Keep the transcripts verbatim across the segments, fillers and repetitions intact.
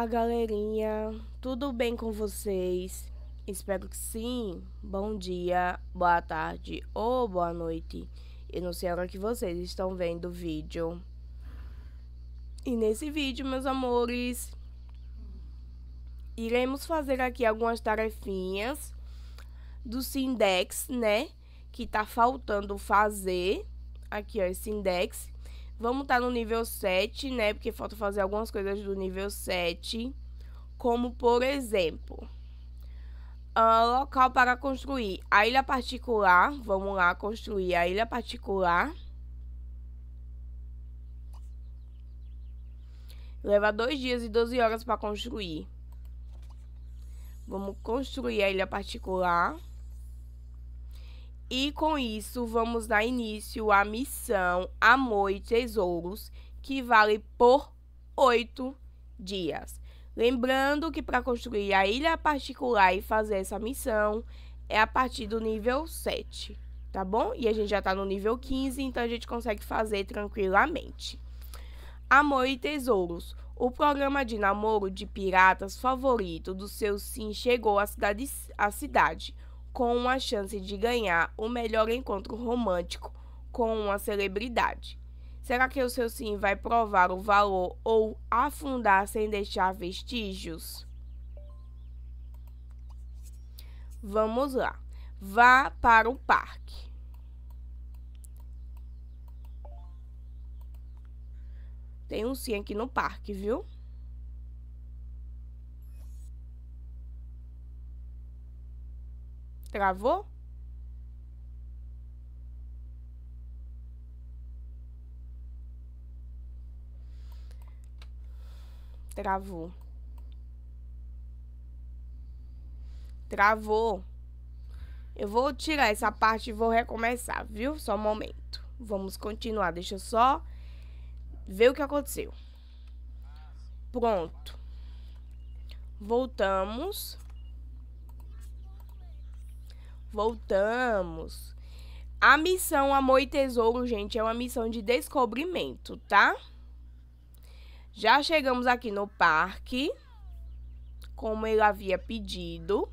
Olá, galerinha, tudo bem com vocês? Espero que sim. Bom dia, boa tarde ou boa noite. Eu não sei a hora que vocês estão vendo o vídeo. E nesse vídeo, meus amores, iremos fazer aqui algumas tarefinhas do SINDEX, né? Que tá faltando fazer. Aqui, ó, esse SINDEX. Vamos estar no nível sete, né? Porque falta fazer algumas coisas do nível sete. Como, por exemplo, uh, local para construir a ilha particular. Vamos lá construir a ilha particular. Leva dois dias e doze horas para construir. Vamos construir a ilha particular. E com isso, vamos dar início à missão Amor e Tesouros, que vale por oito dias. Lembrando que para construir a ilha particular e fazer essa missão, é a partir do nível sete, tá bom? E a gente já tá no nível quinze, então a gente consegue fazer tranquilamente. Amor e Tesouros. O programa de namoro de piratas favorito do seu sim chegou à cidade, à cidade. com uma chance de ganhar o melhor encontro romântico com uma celebridade. Será que o seu sim vai provar o valor ou afundar sem deixar vestígios? Vamos lá. Vá para o parque. Tem um sim aqui no parque, viu? Travou? Travou. Travou. Eu vou tirar essa parte e vou recomeçar, viu? Só um momento. Vamos continuar. Deixa eu só ver o que aconteceu. Pronto. Voltamos. Voltamos. A missão Amor e Tesouro, gente, é uma missão de descobrimento, tá? Já chegamos aqui no parque, como ele havia pedido.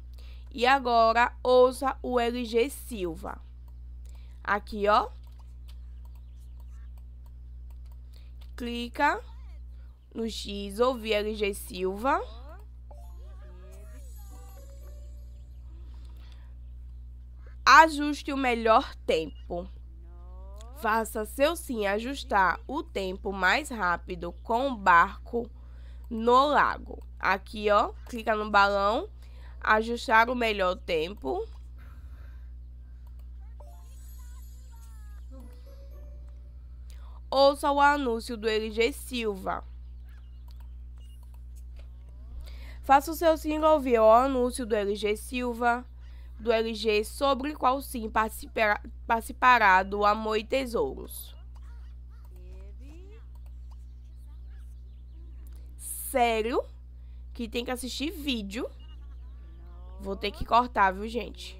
E agora, ouça o L G Silva. Aqui, ó. Clica no X, ouvir L G Silva. Ajuste o melhor tempo. Faça seu sim ajustar o tempo mais rápido com o barco no lago. Aqui, ó, clica no balão, ajustar o melhor tempo. Ouça o anúncio do L G Silva. Faça o seu sim ouvir o anúncio do L G Silva. Do L G sobre qual sim participará, participará do Amor e Tesouros. Sério? Que tem que assistir vídeo? Vou ter que cortar, viu, gente?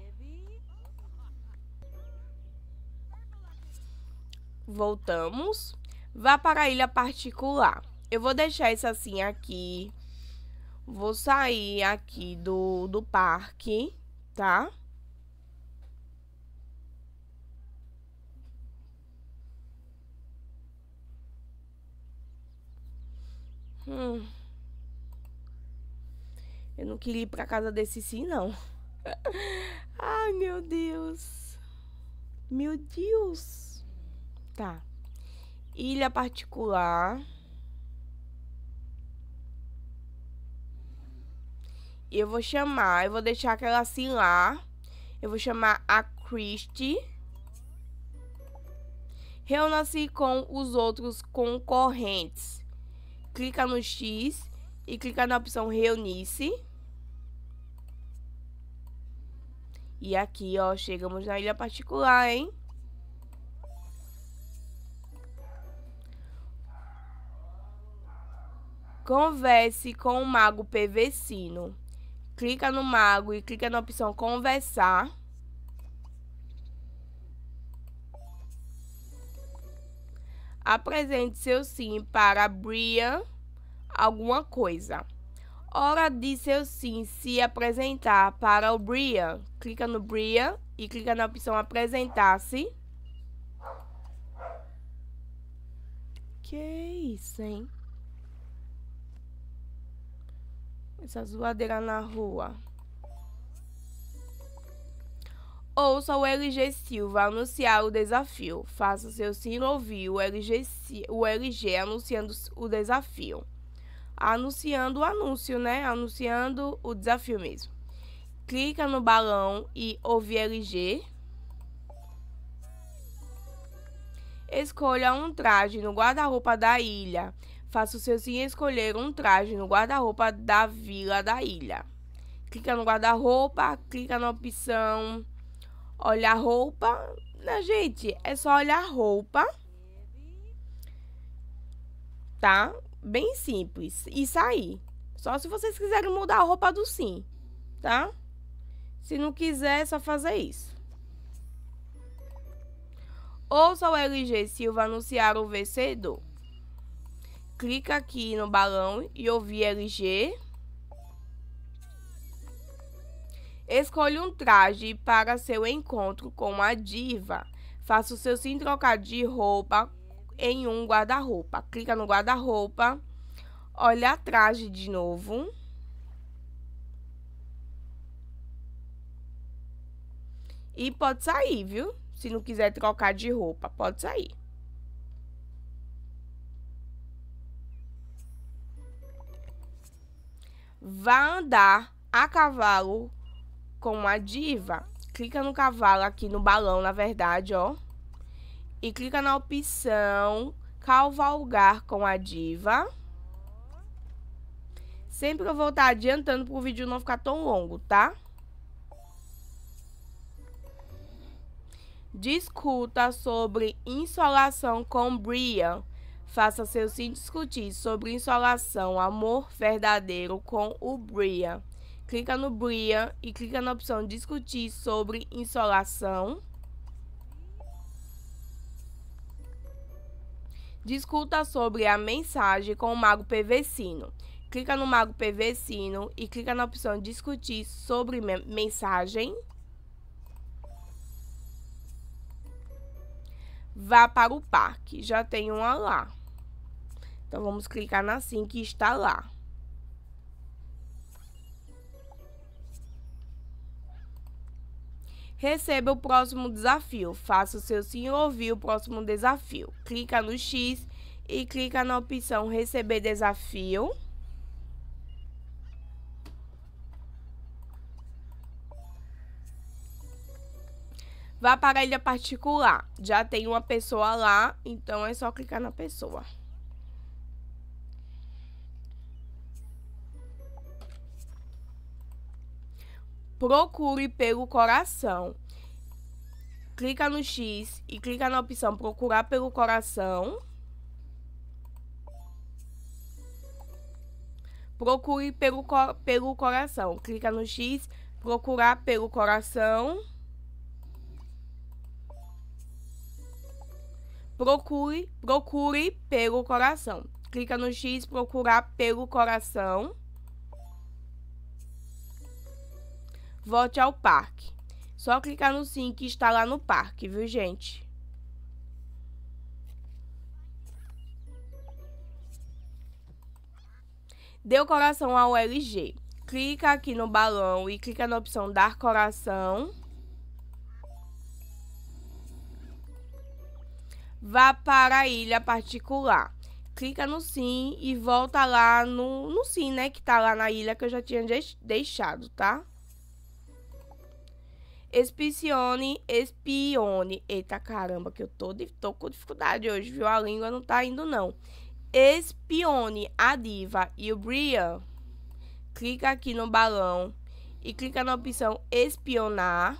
Voltamos. Vá para a ilha particular. Eu vou deixar isso assim aqui. Vou sair aqui do, do parque. Tá? Hum. Eu não queria ir pra casa desse sim, não. Ai, meu Deus. Meu Deus. Tá. Ilha particular. Eu vou chamar, eu vou deixar aquela assim lá. Eu vou chamar a Christie. Reúna-se com os outros concorrentes. Clica no X e clica na opção reunir-se. E aqui, ó, chegamos na ilha particular, hein? Converse com o mago PVCino. Clica no mago e clica na opção conversar. Apresente seu sim para Bria alguma coisa. hora de seu sim se apresentar para o Bria. Clica no Bria e clica na opção apresentar-se. Que isso, hein? Essa zoadeira na rua. Ouça o L G Silva anunciar o desafio. Faça seu sino ouvir o L G, o L G anunciando o desafio. Anunciando o anúncio, né? Anunciando o desafio mesmo. Clica no balão e ouvir L G. Escolha um traje no guarda-roupa da ilha. Faça o seu sim escolher um traje no guarda-roupa da vila da ilha. Clica no guarda-roupa, clica na opção olhar roupa. Não, gente, é só olhar roupa. Tá? Bem simples. E sair. Só se vocês quiserem mudar a roupa do sim, tá? Se não quiser, é só fazer isso. Ouça o L G Silva anunciar o vencedor. Clica aqui no balão e ouvir L G. Escolha um traje para seu encontro com a diva. Faça o seu sim trocar de roupa em um guarda-roupa. Clica no guarda-roupa. Olha traje de novo. E pode sair, viu? Se não quiser trocar de roupa, pode sair. Vá andar a cavalo com a diva. Clica no cavalo aqui no balão, na verdade, ó. E clica na opção cavalgar com a diva. Sempre eu vou estar adiantando para o vídeo não ficar tão longo, tá? Discuta sobre insolação com Brian. Faça seu sim discutir sobre insolação, amor verdadeiro com o Brian. Clica no Brian e clica na opção discutir sobre insolação. Discuta sobre a mensagem com o mago PVCino. Clica no mago PVCino e clica na opção discutir sobre mensagem. Vá para o parque. Já tem uma lá. Então, vamos clicar na sim que está lá. Receba o próximo desafio. Faça o seu sim ouvir o próximo desafio. Clica no X e clica na opção receber desafio. Vá para a ilha particular. Já tem uma pessoa lá, então é só clicar na pessoa. Procure pelo coração. Clica no X e clica na opção procurar pelo coração. Procure pelo, co- pelo coração. Clica no X, procurar pelo coração. Procure, procure pelo coração. Clica no X, procurar pelo coração. Volte ao parque. Só clicar no sim que está lá no parque, viu, gente? Dê o coração ao L G. Clica aqui no balão e clica na opção dar coração. Vá para a ilha particular. Clica no sim e volta lá no, no sim, né? Que tá lá na ilha que eu já tinha deixado, tá? Espione, espione. Eita, caramba, que eu tô, tô com dificuldade hoje, viu? A língua não tá indo, não. Espione a diva e o Brian. Clica aqui no balão e clica na opção espionar.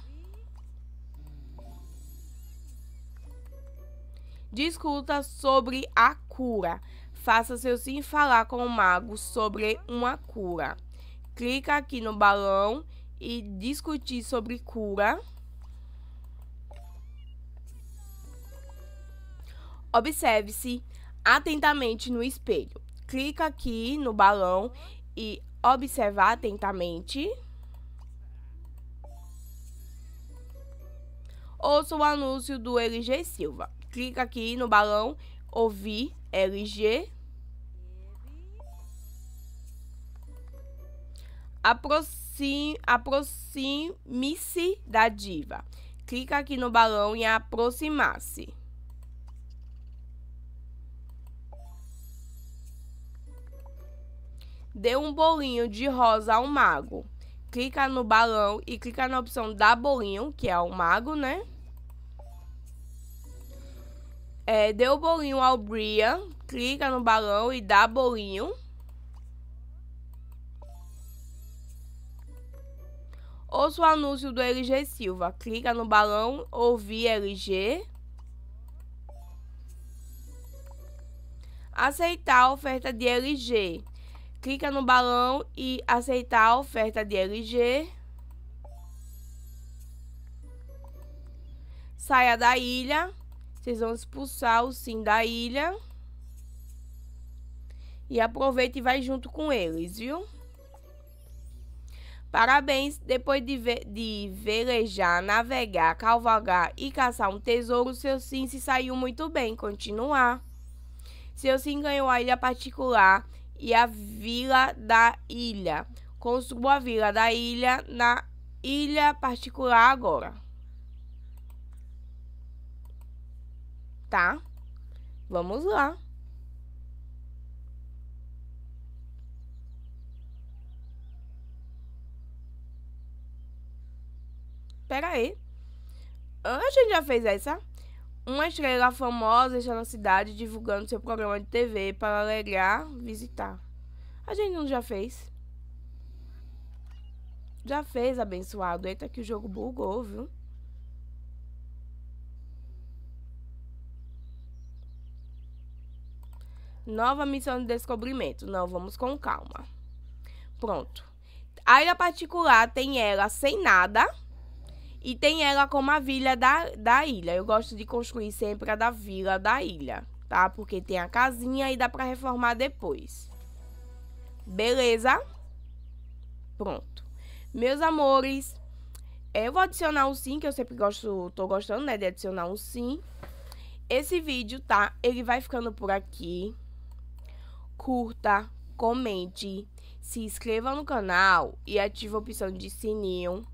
Discuta sobre a cura. Faça seu sim falar com o mago sobre uma cura. Clica aqui no balão e discutir sobre cura. Observe-se atentamente no espelho. Clica aqui no balão e observar atentamente. Ouça o anúncio do L G Silva. Clica aqui no balão, ouvir L G. Aproxime-se da diva. Clica aqui no balão e aproximar-se. Dê um bolinho de rosa ao mago. Clica no balão e clica na opção da bolinho, que é o mago, né? É, dê o bolinho ao Bria. Clica no balão e dá bolinho. Ouça o anúncio do L G Silva. Clica no balão, ouvir L G. Aceitar a oferta de L G. Clica no balão e aceitar a oferta de L G. Saia da ilha. Vocês vão expulsar o sim da ilha. E aproveita e vai junto com eles, viu? Parabéns! Depois de, ve de velejar, navegar, cavalgar e caçar um tesouro, seu sim se saiu muito bem. Continuar. Seu sim ganhou a ilha particular e a vila da ilha. Construa a vila da ilha na ilha particular agora. Tá? Vamos lá. Pera aí. A gente já fez essa? Uma estrela famosa está na cidade divulgando seu programa de T V para alegrar visitar. A gente não já fez? Já fez, abençoado. Eita, que o jogo bugou, viu? Nova missão de descobrimento. Não, vamos com calma. Pronto. A ilha particular tem ela sem nada. E tem ela como a vila da, da ilha. Eu gosto de construir sempre a da vila da ilha, tá? Porque tem a casinha e dá pra reformar depois. Beleza? Pronto. Meus amores, eu vou adicionar um sim, que eu sempre gosto, tô gostando, né, de adicionar um sim. Esse vídeo, tá? Ele vai ficando por aqui. Curta, comente, se inscreva no canal e ative a opção de sininho.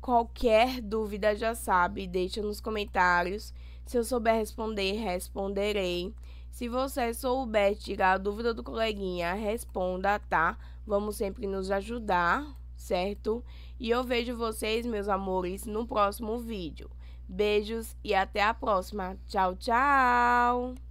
Qualquer dúvida já sabe, deixa nos comentários. Se eu souber responder, responderei. Se você souber tirar a dúvida do coleguinha, responda, tá? Vamos sempre nos ajudar, certo? E eu vejo vocês, meus amores, no próximo vídeo. Beijos e até a próxima. Tchau, tchau!